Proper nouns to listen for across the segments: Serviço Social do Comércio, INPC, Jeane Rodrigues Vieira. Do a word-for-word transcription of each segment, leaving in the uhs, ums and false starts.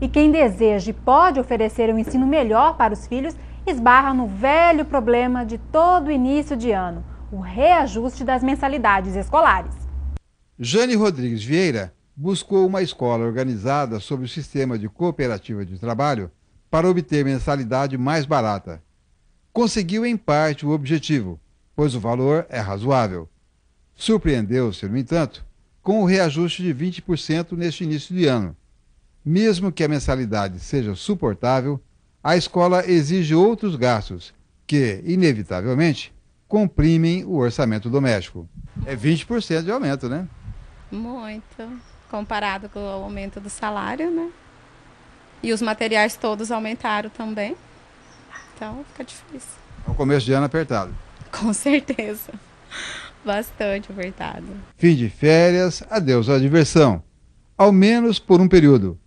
E quem deseja e pode oferecer um ensino melhor para os filhos esbarra no velho problema de todo início de ano, o reajuste das mensalidades escolares. Jeane Rodrigues Vieira buscou uma escola organizada sob o sistema de cooperativa de trabalho para obter mensalidade mais barata. Conseguiu em parte o objetivo, pois o valor é razoável. Surpreendeu-se, no entanto, com o reajuste de vinte por cento neste início de ano. Mesmo que a mensalidade seja suportável, a escola exige outros gastos que, inevitavelmente, comprimem o orçamento doméstico. É vinte por cento de aumento, né? Muito, comparado com o aumento do salário, né? E os materiais todos aumentaram também, então fica difícil. É um começo de ano apertado. Com certeza, bastante apertado. Fim de férias, adeus à diversão, ao menos por um período.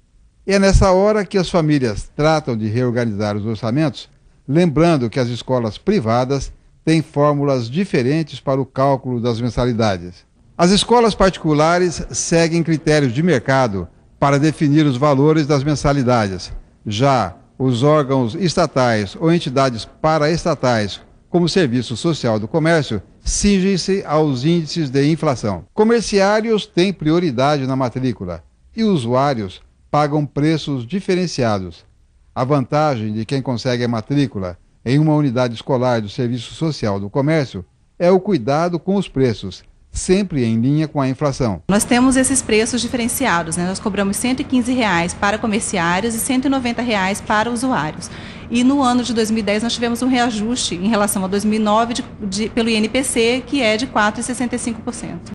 E é nessa hora que as famílias tratam de reorganizar os orçamentos, lembrando que as escolas privadas têm fórmulas diferentes para o cálculo das mensalidades. As escolas particulares seguem critérios de mercado para definir os valores das mensalidades. Já os órgãos estatais ou entidades paraestatais, como o Serviço Social do Comércio, cingem-se aos índices de inflação. Comerciários têm prioridade na matrícula e usuários pagam preços diferenciados. A vantagem de quem consegue a matrícula em uma unidade escolar do Serviço Social do Comércio é o cuidado com os preços, sempre em linha com a inflação. Nós temos esses preços diferenciados, né? Nós cobramos cento e quinze reais para comerciários e cento e noventa reais para usuários. E no ano de dois mil e dez nós tivemos um reajuste em relação a dois mil e nove de, de, pelo I N P C, que é de quatro vírgula sessenta e cinco por cento.